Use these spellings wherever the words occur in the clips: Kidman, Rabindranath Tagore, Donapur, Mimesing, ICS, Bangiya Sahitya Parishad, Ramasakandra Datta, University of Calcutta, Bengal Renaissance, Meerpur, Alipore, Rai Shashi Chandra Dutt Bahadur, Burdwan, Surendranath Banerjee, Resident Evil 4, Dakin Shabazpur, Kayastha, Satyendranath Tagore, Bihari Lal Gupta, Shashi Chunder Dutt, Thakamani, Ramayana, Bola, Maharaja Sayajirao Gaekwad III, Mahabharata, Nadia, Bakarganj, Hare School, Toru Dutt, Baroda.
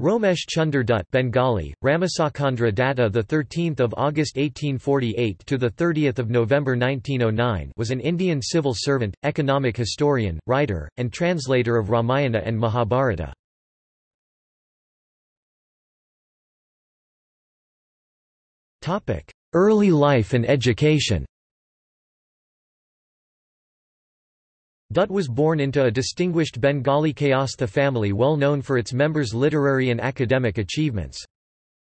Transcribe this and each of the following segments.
Romesh Chunder Dutt (Bengali, Ramasakandra Datta, the 13th of August 1848 to the 30th of November 1909) was an Indian civil servant, economic historian, writer, and translator of Ramayana and Mahabharata. Topic: Early life and education. Dutt was born into a distinguished Bengali Kayastha family well known for its members' literary and academic achievements.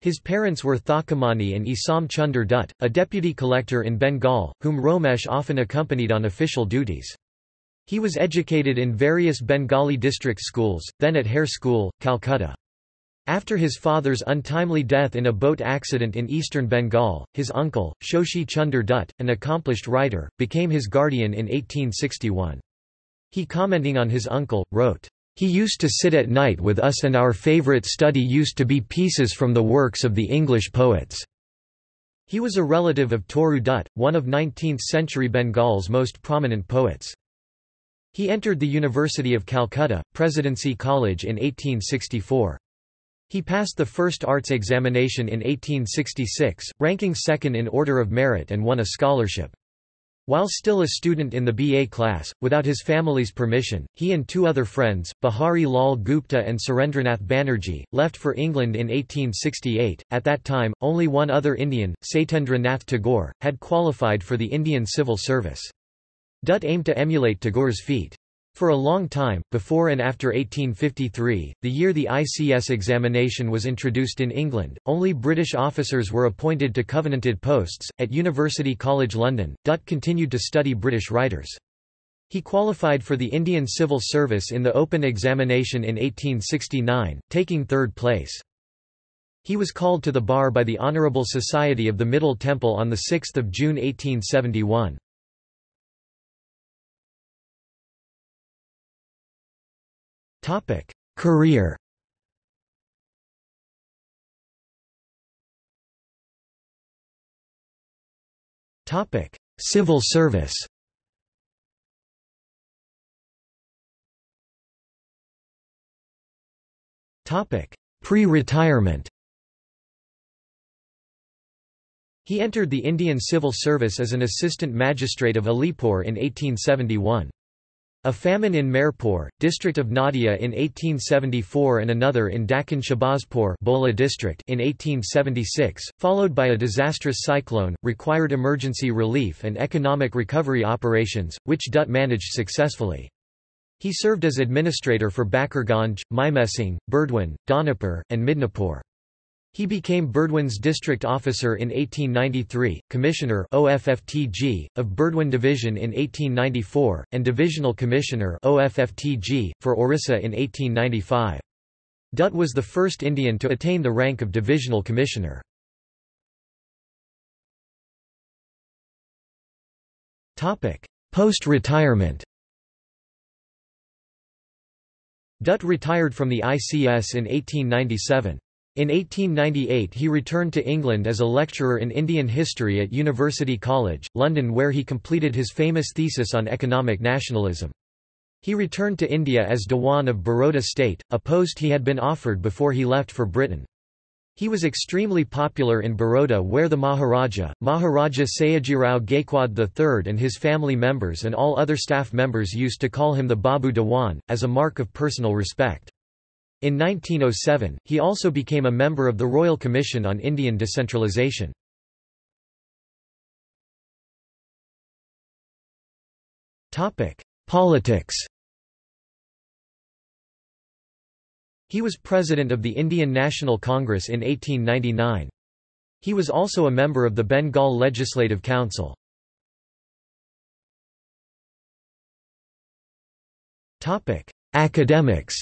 His parents were Thakamani and Issamuddin Chunder Dutt, a deputy collector in Bengal, whom Romesh often accompanied on official duties. He was educated in various Bengali district schools, then at Hare School, Calcutta. After his father's untimely death in a boat accident in eastern Bengal, his uncle, Shashi Chunder Dutt, an accomplished writer, became his guardian in 1861. He, commenting on his uncle, wrote, "He used to sit at night with us and our favourite study used to be pieces from the works of the English poets." He was a relative of Toru Dutt, one of 19th-century Bengal's most prominent poets. He entered the University of Calcutta, Presidency College in 1864. He passed the first arts examination in 1866, ranking second in order of merit and won a scholarship. While still a student in the BA class, without his family's permission, he and two other friends, Bihari Lal Gupta and Surendranath Banerjee, left for England in 1868. At that time, only one other Indian, Satyendranath Tagore, had qualified for the Indian civil service. Dutt aimed to emulate Tagore's feat. For a long time, before and after 1853, the year the ICS examination was introduced in England, only British officers were appointed to covenanted posts. At University College London, Dutt continued to study British writers. He qualified for the Indian Civil Service in the open examination in 1869, taking third place. He was called to the bar by the Honourable Society of the Middle Temple on 6 June 1871. Career. Civil service. Pre-retirement. He entered the Indian Civil Service as an assistant magistrate of Alipore in 1871. A famine in Meerpur, district of Nadia in 1874 and another in Dakin Shabazpur Bola district in 1876, followed by a disastrous cyclone, required emergency relief and economic recovery operations, which Dutt managed successfully. He served as administrator for Bakarganj, Mimesing, Burdwan, Donapur, and Midnapur. He became Burdwan's district officer in 1893, commissioner OFFTG, of Burdwan Division in 1894, and divisional commissioner OFFTG, for Orissa in 1895. Dutt was the first Indian to attain the rank of divisional commissioner. Post-retirement. Dutt retired from the ICS in 1897. In 1898 he returned to England as a lecturer in Indian history at University College, London, where he completed his famous thesis on economic nationalism. He returned to India as Dewan of Baroda State, a post he had been offered before he left for Britain. He was extremely popular in Baroda, where the Maharaja Sayajirao Gaekwad III and his family members and all other staff members used to call him the Babu Dewan, as a mark of personal respect. In 1907, he also became a member of the Royal Commission on Indian Decentralization. Politics. He was president of the Indian National Congress in 1899. He was also a member of the Bengal Legislative Council. Academics.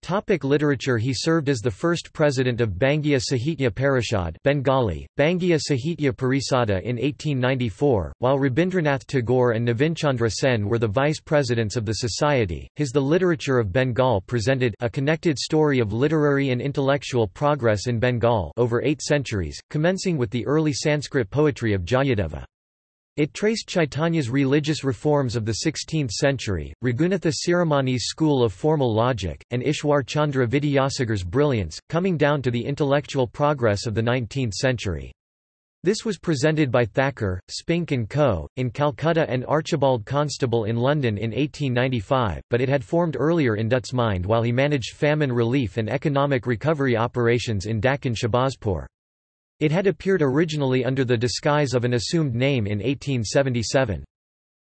Topic: Literature. He served as the first president of Bangiya Sahitya Parishad Bengali, Bangiya Sahitya Parishada in 1894, while Rabindranath Tagore and Navinchandra Sen were the vice presidents of the society. His The Literature of Bengal presented a connected story of literary and intellectual progress in Bengal over 8 centuries, commencing with the early Sanskrit poetry of Jayadeva. It traced Chaitanya's religious reforms of the 16th century, Raghunatha Siramani's school of formal logic, and Ishwar Chandra Vidyasagar's brilliance, coming down to the intellectual progress of the 19th century. This was presented by Thacker, Spink and Co. in Calcutta and Archibald Constable in London in 1895, but it had formed earlier in Dutt's mind while he managed famine relief and economic recovery operations in Dakin Shabazpur. It had appeared originally under the disguise of an assumed name in 1877.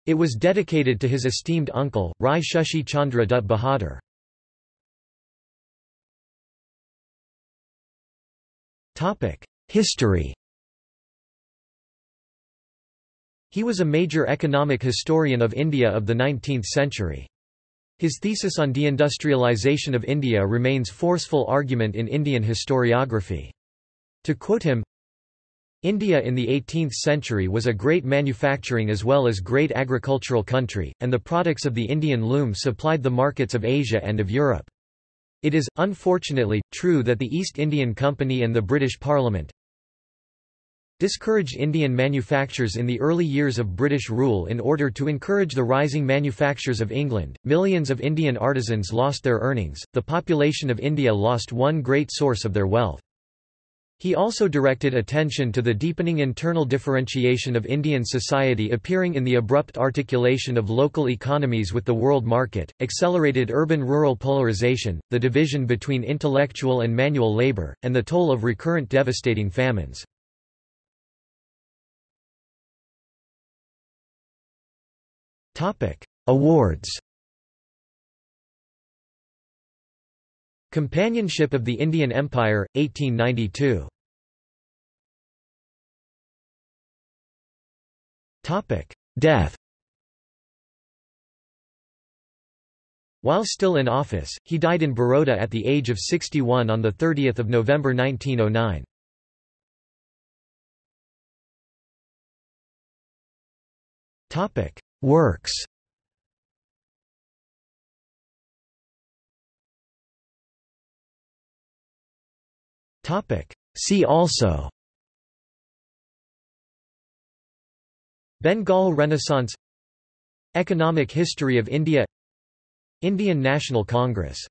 It was dedicated to his esteemed uncle, Rai Shashi Chandra Dutt Bahadur. History. He was a major economic historian of India of the 19th century. His thesis on deindustrialization of India remains a forceful argument in Indian historiography. To quote him, India in the 18th century was a great manufacturing as well as great agricultural country, and the products of the Indian loom supplied the markets of Asia and of Europe. It is, unfortunately, true that the East Indian Company and the British Parliament discouraged Indian manufactures in the early years of British rule in order to encourage the rising manufactures of England. Millions of Indian artisans lost their earnings, the population of India lost one great source of their wealth. He also directed attention to the deepening internal differentiation of Indian society appearing in the abrupt articulation of local economies with the world market, accelerated urban-rural polarization, the division between intellectual and manual labor, and the toll of recurrent devastating famines. Awards. Companionship of the Indian Empire, 1892. Death. While still in office, he died in Baroda at the age of 61 on 30 November 1909. Works. See also: Bengal Renaissance, Economic history of India, Indian National Congress.